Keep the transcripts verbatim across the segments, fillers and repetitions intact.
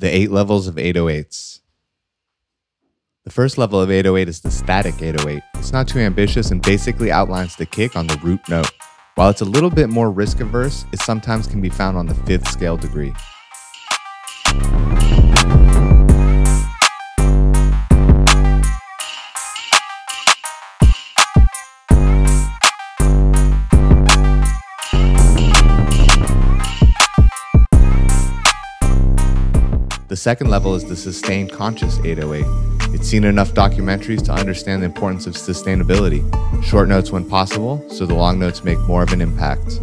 The eight levels of eight oh eights. The first level of eight oh eight is the static eight oh eight. It's not too ambitious and basically outlines the kick on the root note. While it's a little bit more risk averse, it sometimes can be found on the fifth scale degree. The second level is the sustained conscious eight oh eight. It's seen enough documentaries to understand the importance of sustainability. Short notes when possible, so the long notes make more of an impact.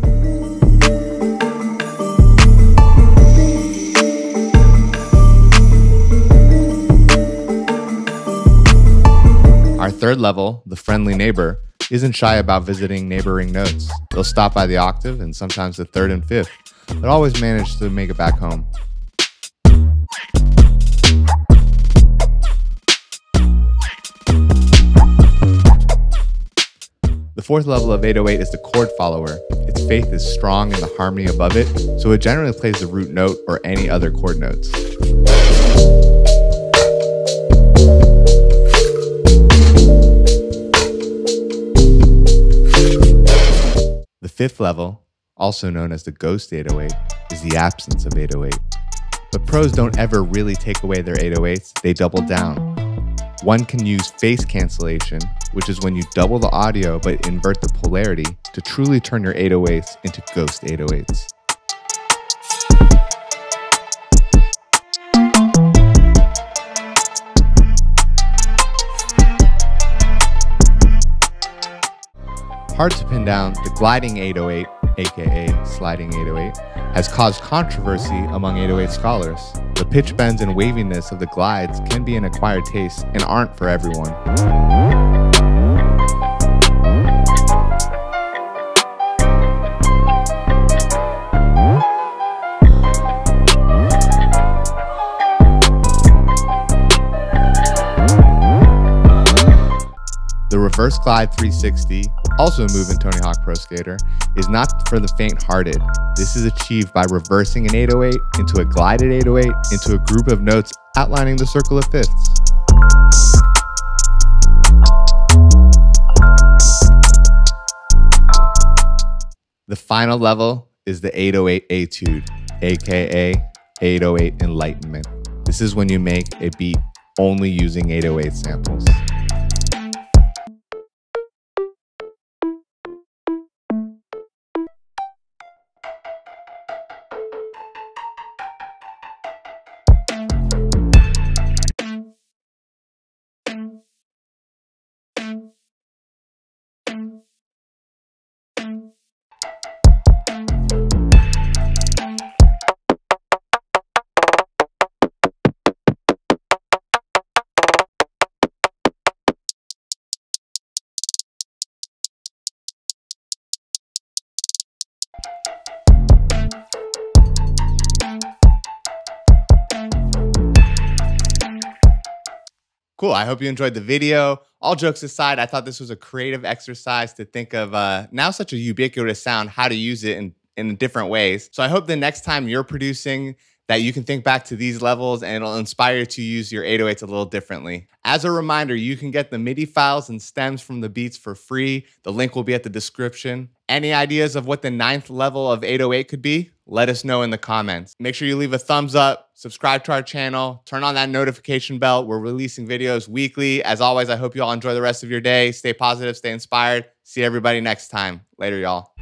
Our third level, the friendly neighbor, isn't shy about visiting neighboring notes. They'll stop by the octave and sometimes the third and fifth, but always manage to make it back home. The fourth level of eight oh eight is the chord follower. Its faith is strong in the harmony above it, so it generally plays the root note or any other chord notes. The fifth level, also known as the ghost eight oh eight, is the absence of eight oh eight. But pros don't ever really take away their eight oh eights, they double down. One can use phase cancellation, which is when you double the audio but invert the polarity to truly turn your eight oh eights into ghost eight oh eights. Hard to pin down, the gliding eight oh eight, aka sliding eight oh eight, has caused controversy among eight oh eight scholars. The pitch bends and waviness of the glides can be an acquired taste and aren't for everyone. The reverse glide three sixty, also a move in Tony Hawk Pro Skater, is not for the faint-hearted. This is achieved by reversing an eight oh eight into a glided eight oh eight into a group of notes outlining the circle of fifths. The final level is the eight oh eight Etude, aka eight oh eight Enlightenment. This is when you make a beat only using eight oh eight samples. Cool, I hope you enjoyed the video. All jokes aside, I thought this was a creative exercise to think of uh, now such a ubiquitous sound, how to use it in, in different ways. So I hope the next time you're producing that you can think back to these levels and it'll inspire you to use your eight oh eights a little differently. As a reminder, you can get the MIDI files and stems from the beats for free. The link will be at the description. Any ideas of what the ninth level of eight oh eight could be? Let us know in the comments. Make sure you leave a thumbs up, subscribe to our channel, turn on that notification bell. We're releasing videos weekly. As always, I hope you all enjoy the rest of your day. Stay positive, stay inspired. See everybody next time. Later, y'all.